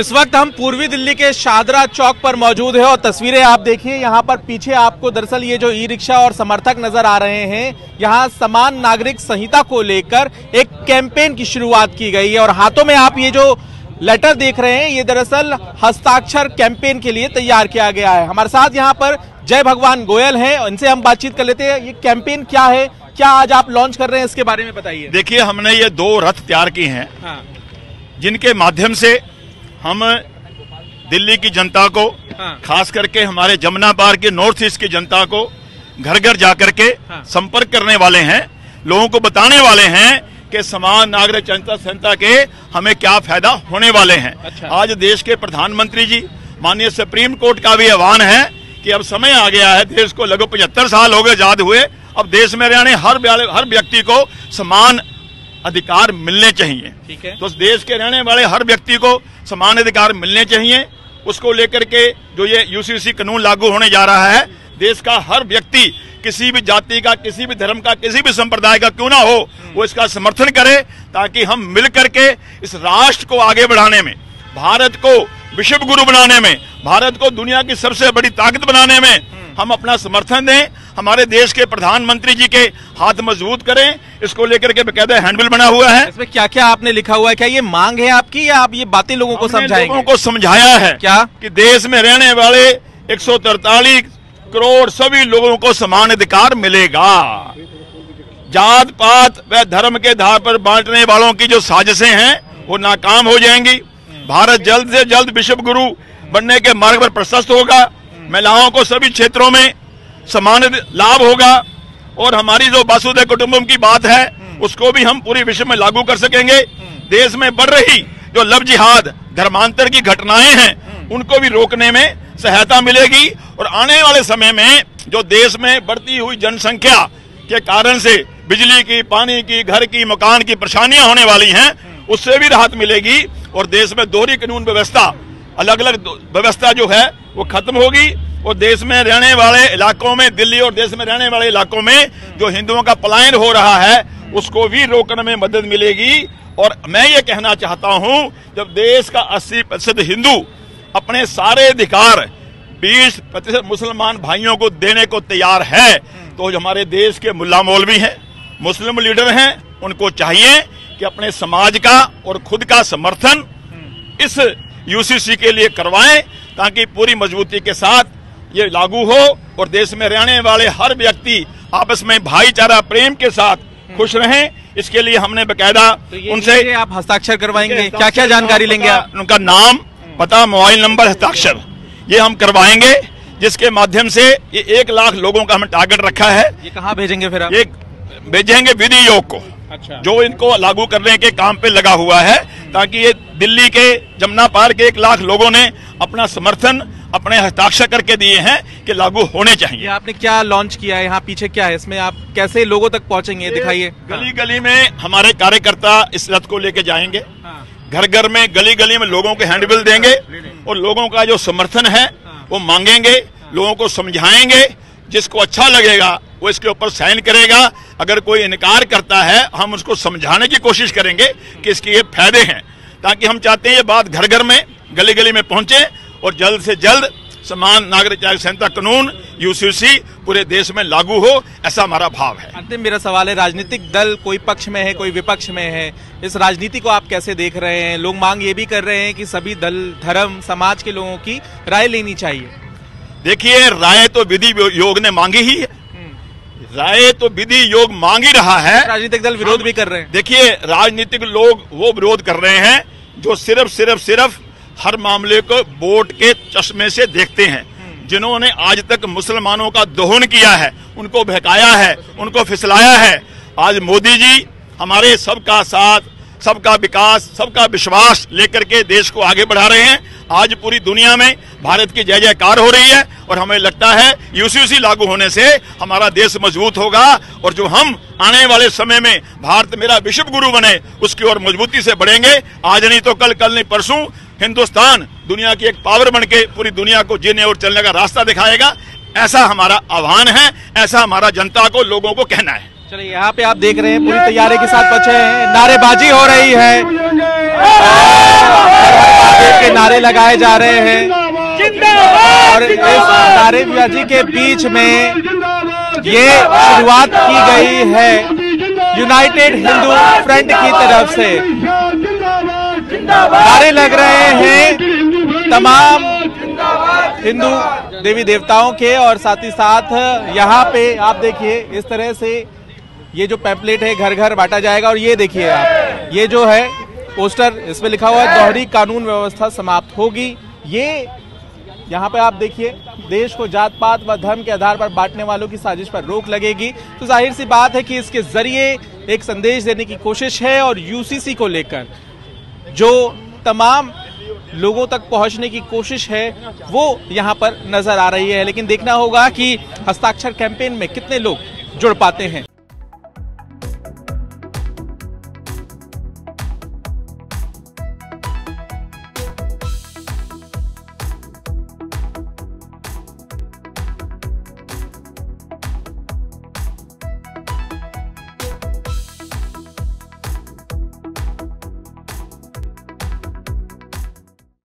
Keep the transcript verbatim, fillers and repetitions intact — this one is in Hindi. इस वक्त हम पूर्वी दिल्ली के शादरा चौक पर मौजूद है और तस्वीरें आप देखिए। यहाँ पर पीछे आपको दरअसल ये जो ई रिक्शा और समर्थक नजर आ रहे हैं, यहाँ समान नागरिक संहिता को लेकर एक कैंपेन की शुरुआत की गई है और हाथों में आप ये जो लेटर देख रहे हैं ये दरअसल हस्ताक्षर कैंपेन के लिए तैयार किया गया है। हमारे साथ यहाँ पर जय भगवान गोयल है, इनसे हम बातचीत कर लेते हैं। ये कैंपेन क्या है, क्या आज आप लॉन्च कर रहे हैं, इसके बारे में बताइए। देखिए, हमने ये दो रथ तैयार किए हैं हाँ। जिनके माध्यम से हम दिल्ली की जनता को हाँ। खास करके हमारे जमुना पार के नॉर्थ ईस्ट की जनता को घर घर जाकर के हाँ। संपर्क करने वाले हैं, लोगों को बताने वाले हैं कि समान नागरिक संहिता के हमें क्या फायदा होने वाले हैं। अच्छा। आज देश के प्रधानमंत्री जी, माननीय सुप्रीम कोर्ट का भी आह्वान है कि अब समय आ गया है, देश को लगभग पचहत्तर साल हो गए आजाद हुए, अब देश में रहने हर हर व्यक्ति को समान अधिकार मिलने चाहिए। ठीक है, तो देश के रहने वाले हर व्यक्ति को समान अधिकार मिलने चाहिए। उसको लेकर के जो ये यूसीसी कानून लागू होने जा रहा है, देश का हर व्यक्ति किसी भी जाति का, किसी भी धर्म का, किसी भी संप्रदाय का क्यों ना हो, वो इसका समर्थन करे ताकि हम मिल करके इस राष्ट्र को आगे बढ़ाने में, भारत को विश्व गुरु बनाने में, भारत को दुनिया की सबसे बड़ी ताकत बनाने में हम अपना समर्थन दें। हमारे देश के प्रधानमंत्री जी के हाथ मजबूत करें। इसको लेकर के बकायदा हैंडबिल बना हुआ है, इसमें क्या क्या आपने लिखा हुआ है, क्या ये मांग है आपकी या आप ये बातें लोगों को समझाएंगे? लोगों को समझाया है क्या कि देश में रहने वाले एक सौ तरतालीस करोड़ सभी लोगों को समान अधिकार मिलेगा। जात पात व धर्म के आधार पर बांटने वालों की जो साजिशें हैं वो नाकाम हो जाएंगी। भारत जल्द से जल्द विश्व गुरु बनने के मार्ग पर प्रशस्त होगा। महिलाओं को सभी क्षेत्रों में समान लाभ होगा और हमारी जो वासुदेव कुटुंबम की बात है उसको भी हम पूरी विश्व में लागू कर सकेंगे। देश में बढ़ रही जो लव जिहाद, धर्मांतर की घटनाएं हैं उनको भी रोकने में सहायता मिलेगी और आने वाले समय में जो देश में बढ़ती हुई जनसंख्या के कारण से बिजली की, पानी की, घर की, मकान की परेशानियां होने वाली हैं उससे भी राहत मिलेगी और देश में दोहरी कानून व्यवस्था, अलग अलग व्यवस्था जो है वो खत्म होगी और देश में रहने वाले इलाकों में, दिल्ली और देश में रहने वाले इलाकों में जो हिंदुओं का पलायन हो रहा है उसको भी रोकने में मदद मिलेगी। और मैं ये कहना चाहता हूँ, जब देश का अस्सी प्रतिशत हिंदू अपने सारे अधिकार बीस प्रतिशत मुसलमान भाइयों को देने को तैयार है तो जो हमारे देश के मुल्ला मौलवी हैं, मुस्लिम लीडर हैं, उनको चाहिए कि अपने समाज का और खुद का समर्थन इस यूसीसी के लिए करवाएं ताकि पूरी मजबूती के साथ ये लागू हो और देश में रहने वाले हर व्यक्ति आपस में भाईचारा प्रेम के साथ खुश रहें। इसके लिए हमने बकायदा तो उनसे आप हस्ताक्षर करवाएंगे, क्या क्या जानकारी लेंगे आप? उनका नाम, पता, मोबाइल नंबर, हस्ताक्षर ये हम करवाएंगे जिसके माध्यम से ये एक लाख लोगों का हमने टारगेट रखा है। ये कहाँ भेजेंगे फिर आप? ये भेजेंगे विधि आयोग को, अच्छा। जो इनको लागू करने के काम पे लगा हुआ है ताकि ये दिल्ली के जमुना पार के एक लाख लोगों ने अपना समर्थन, अपने हस्ताक्षर करके दिए हैं कि लागू होने चाहिए। आपने क्या लॉन्च किया है, यहाँ पीछे क्या है, इसमें आप कैसे लोगों तक पहुँचेंगे, दिखाइए। गली गली में हमारे कार्यकर्ता इस रथ को लेके जाएंगे, घर घर में, गली गली में लोगों के हैंडबिल देंगे और लोगों का जो समर्थन है वो मांगेंगे, लोगों को समझाएंगे। जिसको अच्छा लगेगा वो इसके ऊपर साइन करेगा। अगर कोई इनकार करता है हम उसको समझाने की कोशिश करेंगे कि इसके ये फायदे हैं, ताकि हम चाहते हैं ये बात घर घर में, गली गली में पहुंचे और जल्द से जल्द समान नागरिक संहिता कानून यूसीसी पूरे देश में लागू हो, ऐसा हमारा भाव है। अंतिम मेरा सवाल है, राजनीतिक दल कोई पक्ष में है कोई विपक्ष में है, इस राजनीति को आप कैसे देख रहे हैं? लोग मांग ये भी कर रहे हैं कि सभी दल, धर्म, समाज के लोगों की राय लेनी चाहिए। देखिए, राय तो विधि आयोग ने मांगी ही है, राय तो विधि आयोग मांग ही रहा है, राजनीतिक दल विरोध भी कर रहे हैं। देखिए, राजनीतिक लोग वो विरोध कर रहे हैं जो सिर्फ सिर्फ सिर्फ हर मामले को वोट के चश्मे से देखते हैं। जिन्होंने आज तक मुसलमानों का दोहन किया है, उनको बहकाया है, उनको फिसलाया है, आज मोदी जी हमारे सबका साथ, सबका विकास, सबका विश्वास लेकर के देश को आगे बढ़ा रहे हैं। आज पूरी दुनिया में भारत की जय जयकार हो रही है और हमें लगता है यूसीसी लागू होने से हमारा देश मजबूत होगा और जो हम आने वाले समय में भारत मेरा विश्व गुरु बने उसकी ओर मजबूती से बढ़ेंगे। आज नहीं तो कल, कल नहीं परसों हिंदुस्तान दुनिया की एक पावर बन के पूरी दुनिया को जीने और चलने का रास्ता दिखाएगा। ऐसा हमारा आह्वान है, ऐसा हमारा जनता को, लोगों को कहना है। चलिए, यहाँ पे आप देख रहे हैं पूरी तैयारी के साथ बचे हैं, नारेबाजी हो रही है, नारे लगाए जा रहे हैं और इस नारेबाजी के बीच में ये शुरुआत की गई है यूनाइटेड हिंदू फ्रंट की तरफ से। नारे लग रहे हैं तमाम हिंदू देवी देवताओं के और साथ ही साथ यहाँ पे आप देखिए इस तरह से ये जो पैम्पलेट है घर घर बांटा जाएगा। और ये देखिए आप, ये जो है पोस्टर, इसमें लिखा हुआ है दोहरी कानून व्यवस्था समाप्त होगी। ये यहाँ पे आप देखिए, देश को जात पात व धर्म के आधार पर बांटने वालों की साजिश पर रोक लगेगी। तो जाहिर सी बात है कि इसके जरिए एक संदेश देने की कोशिश है और यूसीसी को लेकर जो तमाम लोगों तक पहुंचने की कोशिश है वो यहाँ पर नजर आ रही है। लेकिन देखना होगा कि हस्ताक्षर कैंपेन में कितने लोग जुड़ पाते हैं।